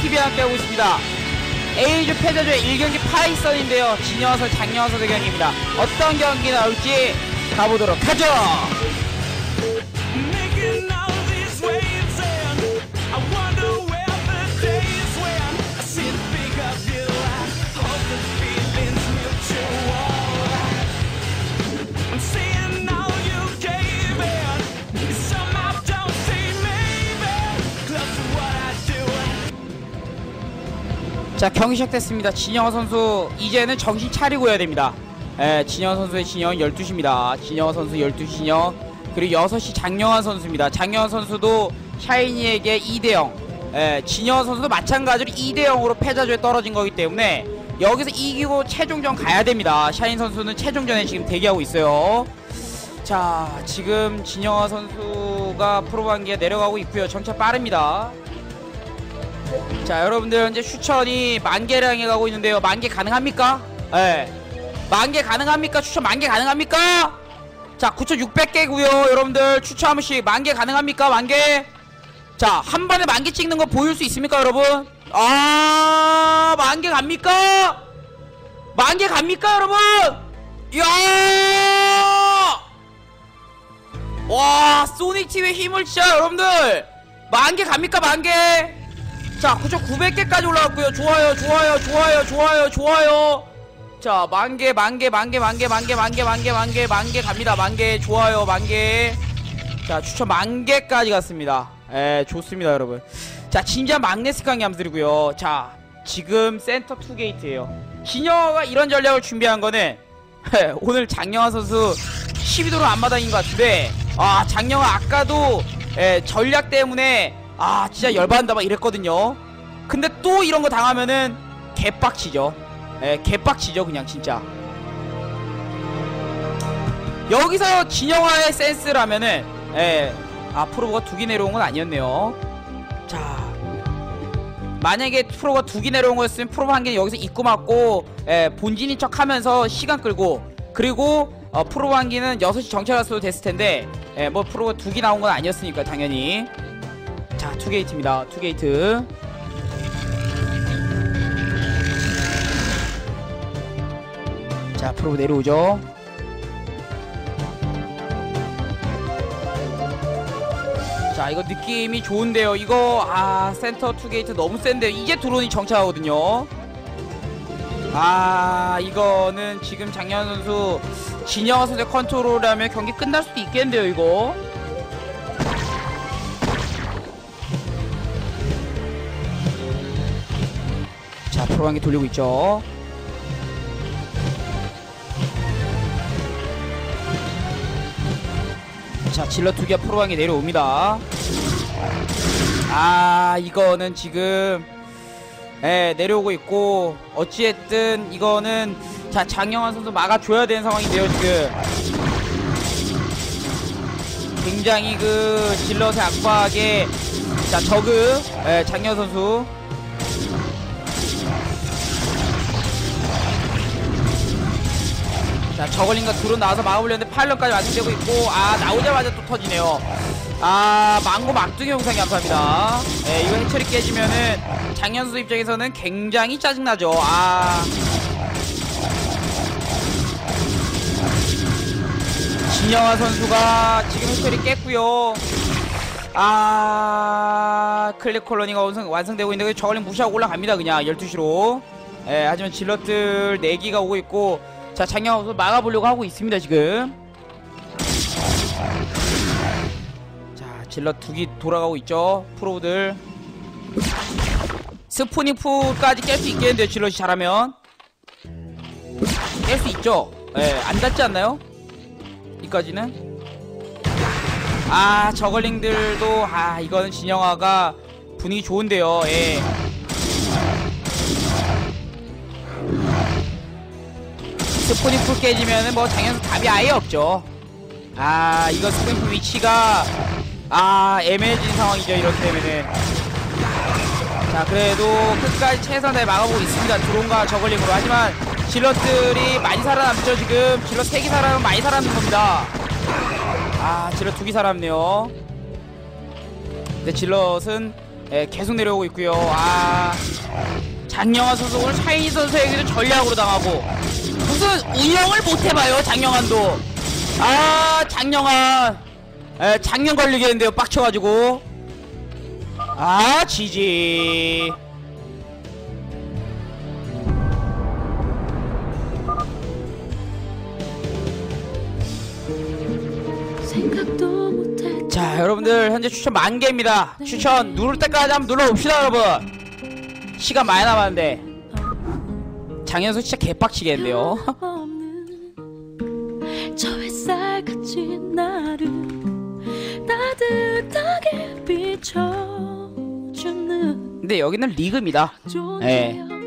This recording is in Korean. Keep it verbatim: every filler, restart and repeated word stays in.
티비와 함께하고 있습니다. A조 패자조 일 경기 파이썬인데요. 진영화 선수, 장영환 선수의 경기입니다. 어떤 경기 나올지 가보도록 하죠. 자, 경기 시작됐습니다. 진영화 선수 이제는 정신 차리고 해야 됩니다. 예, 진영화 선수의 진영은 열두 시입니다. 진영화 선수 열두 시 진영, 그리고 여섯 시 장영환 선수입니다. 장영환 선수도 샤이니에게 이 대 영, 예, 진영화 선수도 마찬가지로 이 대 영으로 패자조에 떨어진 거기 때문에 여기서 이기고 최종전 가야 됩니다. 샤이니 선수는 최종전에 지금 대기하고 있어요. 자, 지금 진영화 선수가 프로브 한계에 내려가고 있고요. 점차 빠릅니다. 자, 여러분들 현재 추천이 만개량에 가고 있는데요. 만개 가능합니까? 예. 네. 만개 가능합니까? 추천 만개 가능합니까? 자, 구천육백 개고요. 여러분들 추천 한 번씩 만개 가능합니까? 만개. 자, 한 번에 만개 찍는 거 보일 수 있습니까, 여러분? 아, 만개 갑니까? 만개 갑니까, 여러분? 이야! 와, 소닉 티비의 힘을 진짜 여러분들. 만개 갑니까, 만개? 자, 구천구백 개까지 올라왔고요. 좋아요, 좋아요, 좋아요, 좋아요, 좋아요. 자, 만개, 만개, 만개, 만개, 만개, 만개, 만개, 만개, 만개 갑니다. 만개, 좋아요, 만개. 자, 추천 만개까지 갔습니다. 예, 좋습니다, 여러분. 자, 진짜 막내 스강 감사드리고요. 자, 지금 센터 투 게이트예요. 진영화가 이런 전략을 준비한 거는 오늘 장영화 선수 십이 도로 앞마당인 것 같은데, 아, 장영화 아까도 예, 전략 때문에. 아, 진짜 열받는다 막 이랬거든요. 근데 또 이런 거 당하면은 개빡치죠. 예, 개빡치죠 그냥 진짜. 여기서 진영화의 센스라면은, 예, 아, 프로브가 두 기 내려온 건 아니었네요. 자, 만약에 프로브가 두 기 내려온 거였으면 프로브 한 개 여기서 입고 맞고, 예, 본진인 척 하면서 시간 끌고, 그리고 어, 프로브 한 개는 여섯 시 정찰 갔어도 됐을 텐데, 예, 뭐 프로브가 두 기 나온 건 아니었으니까 당연히. 자, 투게이트입니다. 투게이트. 자, 프로브 내려오죠. 자, 이거 느낌이 좋은데요. 이거, 아, 센터 투게이트 너무 센데요. 이제 드론이 정찰하거든요. 아, 이거는 지금 장영환 선수 진영화 선수의 컨트롤하면 경기 끝날 수도 있겠는데요, 이거. 자, 프로방기 돌리고 있죠. 자, 질럿 두 개 프로방기 내려옵니다. 아, 이거는 지금 예, 내려오고 있고, 어찌됐든 이거는 자, 장영환 선수 막아줘야 되는 상황인데요, 지금. 굉장히 그 질럿의 압박에 자, 저그 예, 장영환 선수. 자, 저글링과 드론 나와서 막아보려는데 팔 런까지 완성되고 있고, 아, 나오자마자 또 터지네요. 아, 망고 막둥이 영상이 감사합니다. 예, 이거 해처리 깨지면은 장현수 입장에서는 굉장히 짜증나죠. 아, 진영화 선수가 지금 해처리 깼고요. 아, 클릭 콜로니가 완성, 완성되고 있는데 저글링 무시하고 올라갑니다. 그냥 열두 시로. 예, 하지만 질럿들 네 기가 오고 있고, 자, 장영환 선수 막아보려고 하고 있습니다, 지금. 자, 질럿 두기 돌아가고 있죠, 프로들. 스포니프까지 깰 수 있겠는데요, 질럿이 잘하면. 깰 수 있죠? 예, 안 닿지 않나요? 이까지는? 아, 저글링들도, 아, 이거는 진영화가 분위기 좋은데요, 예. 스포니풀 깨지면은 뭐 장현수 답이 아예 없죠. 아, 이거 스포니풀 위치가 아, 애매해진 상황이죠, 이렇게 되면은. 자, 그래도 끝까지 최선을 막아보고 있습니다, 드론과 저글링으로. 하지만 질럿들이 많이 살아남죠, 지금. 질럿 세 기 살아남으면 많이 살아남는 겁니다. 아, 질럿 두 기 살아남네요. 근데 질럿은 예, 계속 내려오고 있고요. 아, 장영환 선수 오늘 샤이니 선수에게도 전략으로 당하고 무슨 운영을 못해봐요. 장영환도 아 장영환 예, 장년 걸리겠는데요. 빡쳐가지고 아 지지. 자 여러분들 현재 추천 만개입니다. 추천 누를 때까지 한번 눌러봅시다. 여러분 시간 많이 남았는데 장현수 진짜 개빡치겠는데요. 근데 여기는 리그입니다. 예. 네.